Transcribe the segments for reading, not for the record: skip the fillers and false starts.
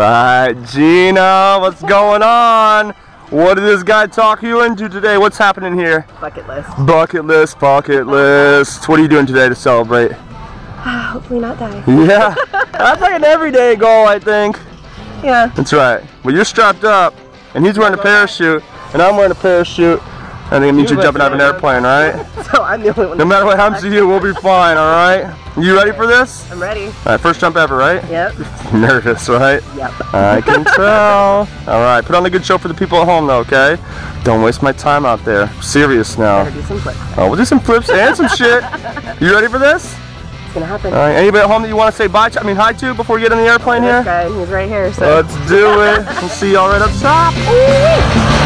Right, Gina, what's going on? What did this guy talk you into today? What's happening here? Bucket list. Bucket list, bucket list. What are you doing today to celebrate? Hopefully not die. Yeah, that's like an everyday goal, I think. Yeah. That's right. Well, you're strapped up, and he's wearing a parachute, and I'm wearing a parachute, and it means you're jumping out of an airplane, right? So I'm the only one. No matter what happens to you, we'll be fine, all right? You ready for this? I'm ready. All right, first jump ever, right? Yep. Nervous, right? Yep. I can tell. All right, put on a good show for the people at home, though, okay? Don't waste my time out there. I'm serious now. Better do some flips. Oh, we'll do some flips and some shit. You ready for this? It's gonna happen. All right, anybody at home that you want to say bye to, I mean hi to, before you get on the airplane here? Okay, he's right here. So. Let's do it. We'll see y'all right up top. Woo-wee.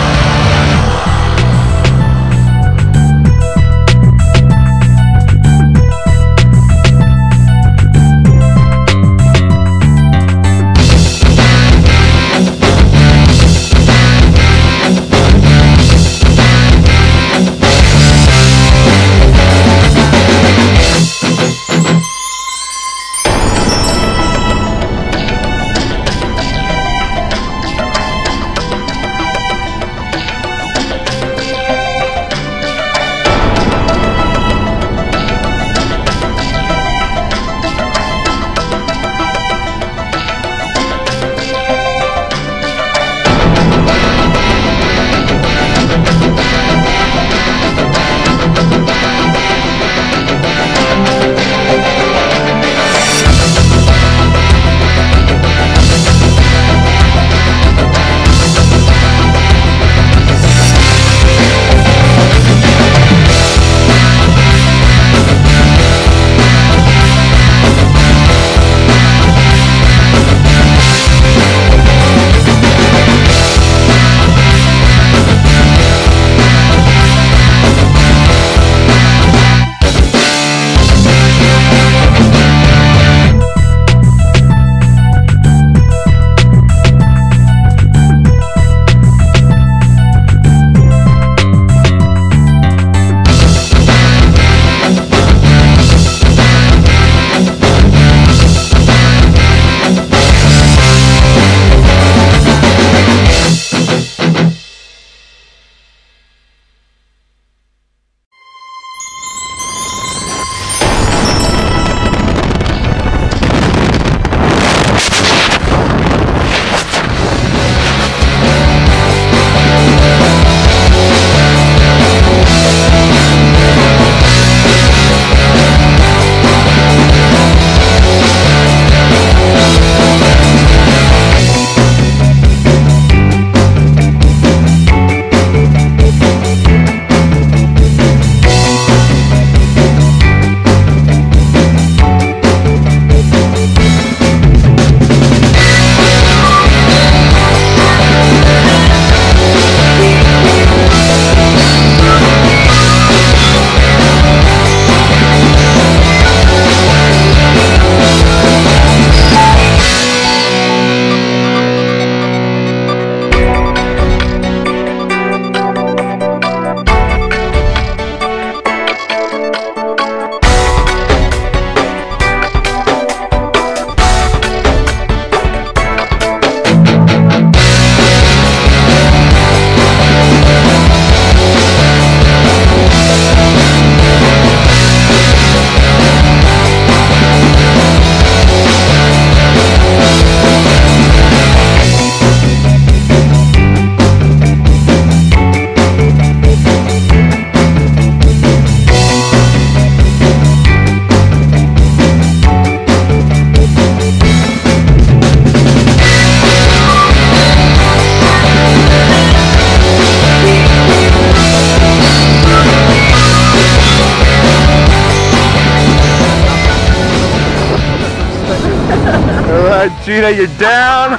Gina, you're down.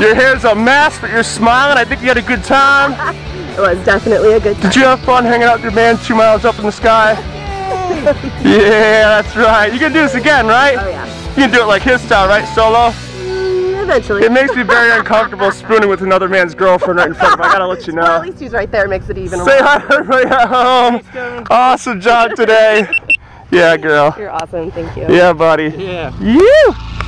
Your hair's a mess, but you're smiling. I think you had a good time. It was definitely a good time. Did you have fun hanging out with your man 2 miles up in the sky? Yay. Yeah, that's right. You can do this again, right? Oh, yeah. You can do it like his style, right? Solo? Eventually. It makes me very uncomfortable spooning with another man's girlfriend right in front of me. I gotta let you know. Well, at least he's right there. It makes it even worse. Say hi to everybody at home. Awesome job today. Yeah, girl. You're awesome. Thank you. Yeah, buddy. Yeah. You.